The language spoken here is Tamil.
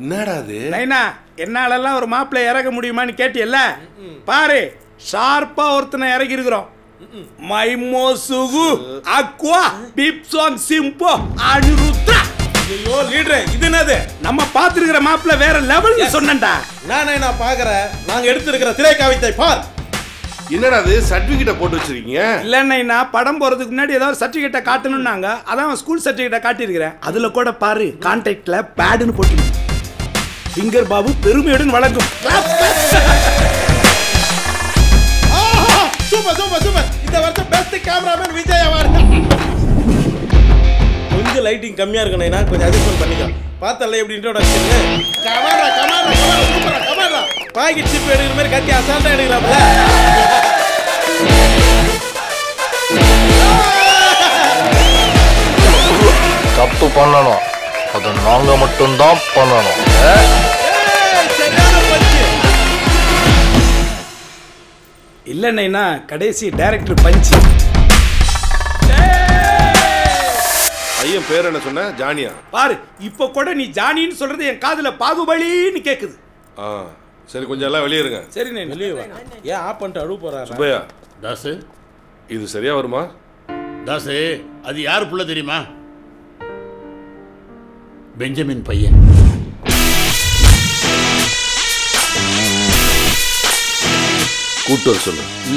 என்னடா அது நைனா என்னால எல்லாம் ஒரு மாப்ளை இறக்க முடியுமான்னு கேட்டியல்ல பாரு ஷார்ப்பா ஒருத்தனை இறக்கி இருக்கறோம் மைமோ சுகு அக்வா பிப்சான் சிம்போ அனிருத்ரா ஐயோ லீடர் இது என்னது நம்ம பாத்துக்கிற மாப்ளை வேற லெவல்ல சொன்னேன்டா நானே நான் பாக்குறேன் நாங்க எடுத்து இருக்கிற திரைக்கவிதை பார் என்னடா அது சர்டிபிகேட்ட போட்டு வச்சிருக்கீங்க இல்ல நைனா படம் போறதுக்கு முன்னாடி ஏதாவது சர்டிபிகேட்ட காட்டணும்னாங்க அதான் ஸ்கூல் சர்டிபிகேட்ட காட்டி இருக்கறேன் அதுல கூட பாரு கான்டாக்ட்ல பேட்னு போட்டு ஃபிங்கர் பாபு பெருமையுடன் வழங்கும் ஆஹா சூப்பர் சூப்பர் சூப்பர் இந்த வருஷம் பெஸ்ட் கேமராமேன் விஜய் அவார்ட் கொஞ்சம் லைட்டிங் கம்மியா இருக்கு நைனா கொஞ்சம் அட்ஜஸ்ட் பண்ணிக்கோ பார்த்தல்ல எப்படி இன்ட்ரோடக்ஷன் கமரா கமரா சூப்பரா கமரா பாக்கி சிப் எடுக்கிற மாதிரி கத்தி அசால்ட்டா எடுக்கலாம்ல தப்பு பண்ணணும் அது நாங்க மட்டும்தான் பண்ணணும் இல்லைன்னா கடைசி டைரக்டர் பஞ்சு ஐயன் பேர் என்ன சொன்ன ஜானியா பாரு இப்ப கூட நீ ஜானின்னு சொல்றது என் காதுல பாகுபலின்னு கேக்குது சரி கொஞ்சம் எல்லாம் வெளியே இருங்க சரி வெளியே ஏன் ஆப் பண்ணிட்டு அழுவ போறாரு தாசு இது சரியா வருமா தாசு அது யாரு புள்ள தெரியுமா பெஞ்சமின் பையன் கூட்டு வர சொல்லு